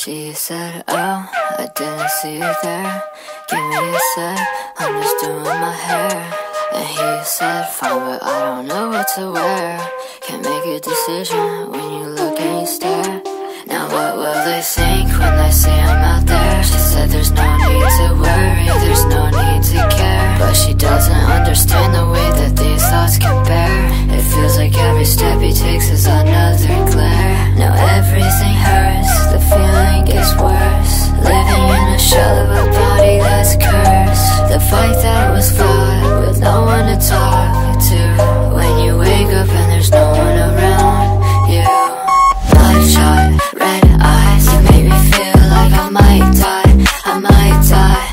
She said, oh, I didn't see you there. Give me a sec, I'm just doing my hair. And he said, fine, but I don't know what to wear. Can't make a decision when you look and you stare. Now what will they think when they say I'm out there? She said there's no need to worry, there's no need to care. But she doesn't understand the way that these thoughts compare. It feels like every step he takes is another glare. Now everything hurts, the feeling gets worse. Living in a shell of a body that's cursed. The fight that was fought with no one to talk to. When you wake up and there's no one around you. Bloodshot, red eyes, you make me feel like I might die, I might die.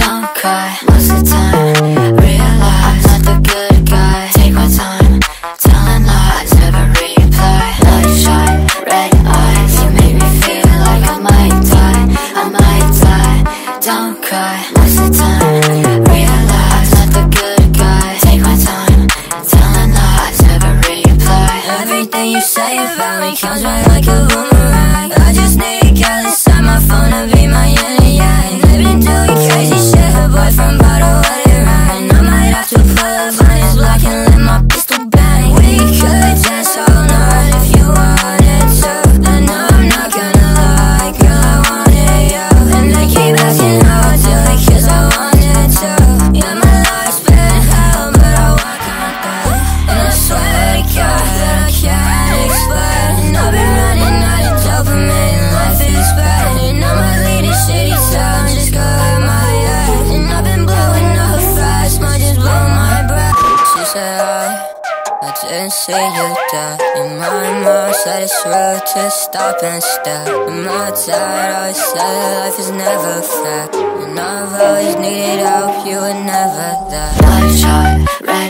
Don't cry, most of the time, realize I'm not the good guy. Take my time, telling lies, never reply. Bloodshot, red eyes, you make me feel like I might die, I might die. Don't cry, most of the time. You say it finally comes back like a boomerang. I just need a girl inside my phone to be my yin and yang. Living doing crazy shit, her boyfriend bought a wedding ring. I might have to pull her blinds black and let my pistol bang. We could dance all night if you wanted to. I know I'm not gonna lie, girl, I wanted you. And they keep asking how I do it cause I wanted to. Yeah, my life's been hell, but I walk on through. And I swear to God that I can't. And I've been running out of dopamine, life is bad. And I might lead a shitty town, just go in my head. And I've been blowing up fast, might just blow my breath. She said, I didn't see you die. In my mind, said it's real to stop and stare. In my dad always said life is never fair. And I've always needed help, you were never there. Bloodshot, red